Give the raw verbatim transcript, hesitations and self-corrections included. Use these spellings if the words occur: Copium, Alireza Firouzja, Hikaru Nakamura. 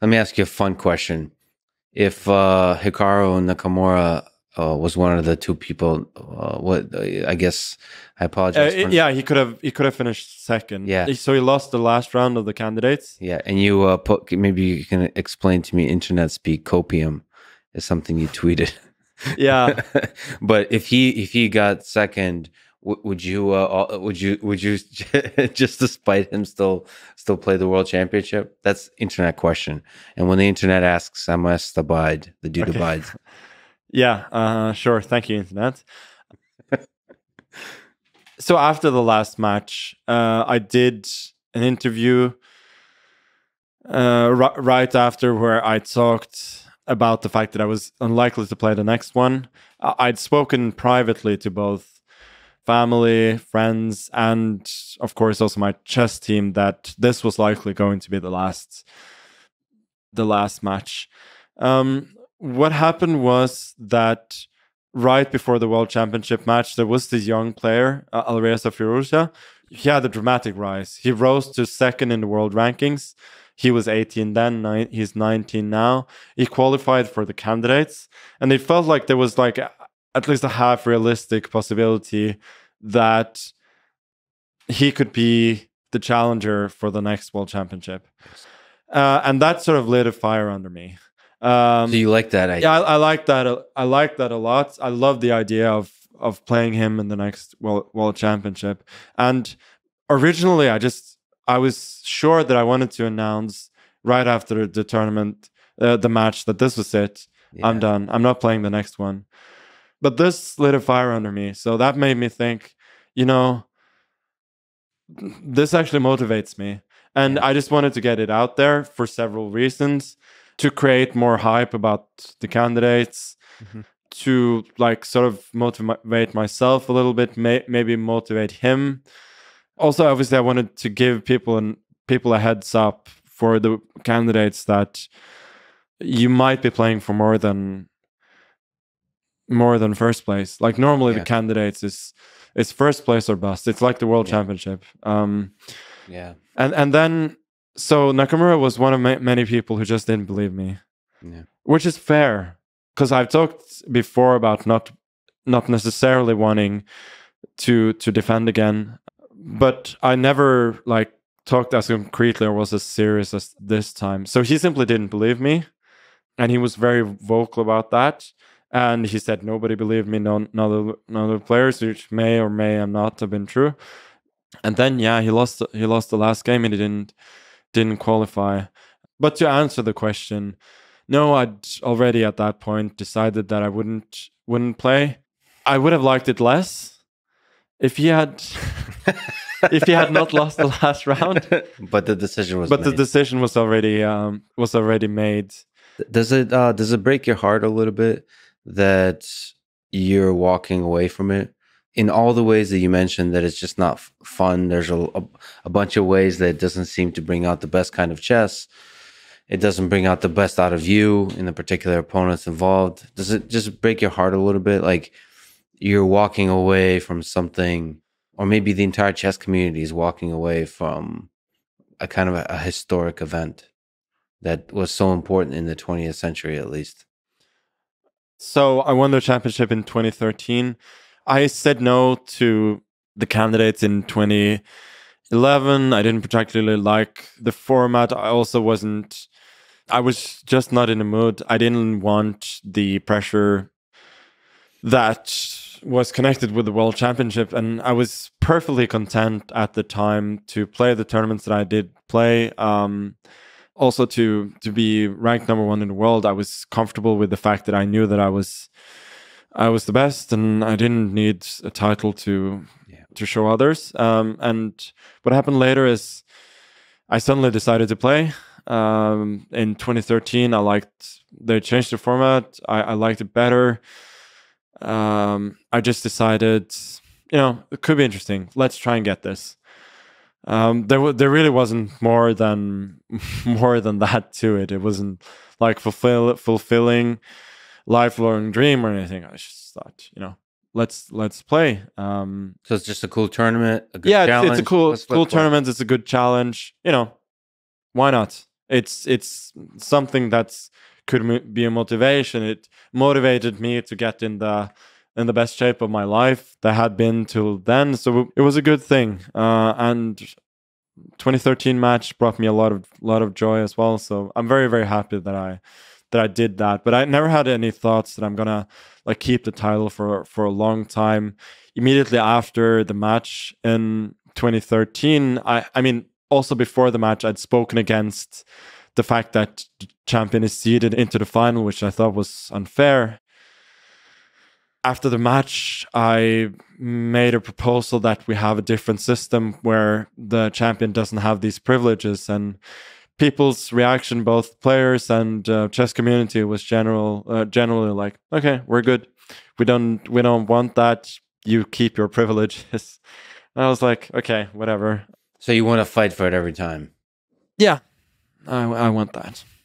Let me ask you a fun question. If uh, Hikaru Nakamura uh, was one of the two people, uh, what I guess I apologize. Uh, it, yeah, he could have he could have finished second. Yeah, so he lost the last round of the candidates. Yeah, and you uh, put, maybe you can explain to me. Internet speak, copium is something you tweeted. Yeah, but if he if he got second, w would you uh, would you would you just despite him still still play the world championship? That's internet question. And when the internet asks, I must abide. The dude okay. abides. Yeah, uh, sure. Thank you, internet. So after the last match, uh, I did an interview uh, right after where I talked about the fact that I was unlikely to play the next one. I'd spoken privately to both family, friends, and of course also my chess team that this was likely going to be the last, the last match. Um, what happened was that right before the World Championship match, there was this young player, uh, Alireza Firouzja. He had a dramatic rise. He rose to second in the world rankings. He was eighteen then, he's nineteen now. He qualified for the candidates. And it felt like there was like a, at least a half realistic possibility that he could be the challenger for the next World Championship. Uh, and that sort of lit a fire under me. Um, so you like that idea? Yeah, I, I like that. I like that a lot. I love the idea of, of playing him in the next World, World Championship. And originally I just... I was sure that I wanted to announce right after the tournament, uh, the match, that this was it. Yeah. I'm done. I'm not playing the next one. But this lit a fire under me. So that made me think, you know, this actually motivates me. And yeah. I just wanted to get it out there for several reasons, to create more hype about the candidates, mm-hmm. to like sort of motivate myself a little bit, may maybe motivate him. Also, obviously, I wanted to give people and people a heads up for the candidates that you might be playing for more than more than first place. Like normally, yeah. the candidates is is first place or bust. It's like the World yeah. Championship. Um, yeah. And and then so Nakamura was one of ma many people who just didn't believe me, yeah. which is fair, because I've talked before about not not necessarily wanting to to defend again. But I never like talked as concretely or was as serious as this time. So he simply didn't believe me, and he was very vocal about that. And he said nobody believed me, no, no, no other players, which may or may have not have been true. And then yeah, he lost. He lost the last game, and he didn't didn't qualify. But to answer the question, no, I'd already at that point decided that I wouldn't wouldn't play. I would have liked it less if he had. If he had not lost the last round, but the decision was but made. the decision was already um, was already made. Does it uh, does it break your heart a little bit that you're walking away from it in all the ways that you mentioned? That it's just not f fun. There's a, a a bunch of ways that it doesn't seem to bring out the best kind of chess. It doesn't bring out the best out of you and the particular opponents involved. Does it just break your heart a little bit? Like you're walking away from something. Or maybe the entire chess community is walking away from a kind of a, a historic event that was so important in the twentieth century, at least. So I won the championship in twenty thirteen. I said no to the candidates in twenty eleven. I didn't particularly like the format. I also wasn't, I was just not in the mood. I didn't want the pressure that was connected with the World Championship, and I was perfectly content at the time to play the tournaments that I did play. Um, also to to be ranked number one in the world, I was comfortable with the fact that I knew that I was I was the best, and I didn't need a title to yeah. to show others. Um, and what happened later is I suddenly decided to play. Um, in twenty thirteen, I liked they changed the format. I, I liked it better. Um, I just decided, you know, it could be interesting. Let's try and get this. Um, there, w there really wasn't more than more than that to it. It wasn't like fulfill fulfilling lifelong dream or anything. I just thought, you know, let's let's play. Um, so it's just a cool tournament. A good yeah, challenge. It's, it's a cool let's cool tournament. Play. It's a good challenge. You know, why not? It's it's something that's could be a motivation. It motivated me to get in the in the best shape of my life that had been till then. So it was a good thing. Uh, and twenty thirteen match brought me a lot of lot of joy as well. So I'm very very happy that I that I did that. But I never had any thoughts that I'm gonna like keep the title for for a long time. Immediately after the match in twenty thirteen, I I mean. Also, before the match, I'd spoken against the fact that the champion is seeded into the final, which I thought was unfair. After the match, I made a proposal that we have a different system where the champion doesn't have these privileges. And people's reaction, both players and uh, chess community, was general, uh, generally like, "Okay, we're good. We don't, we don't want that. You keep your privileges." And I was like, "Okay, whatever." So you want to fight for it every time? Yeah, I, I want that.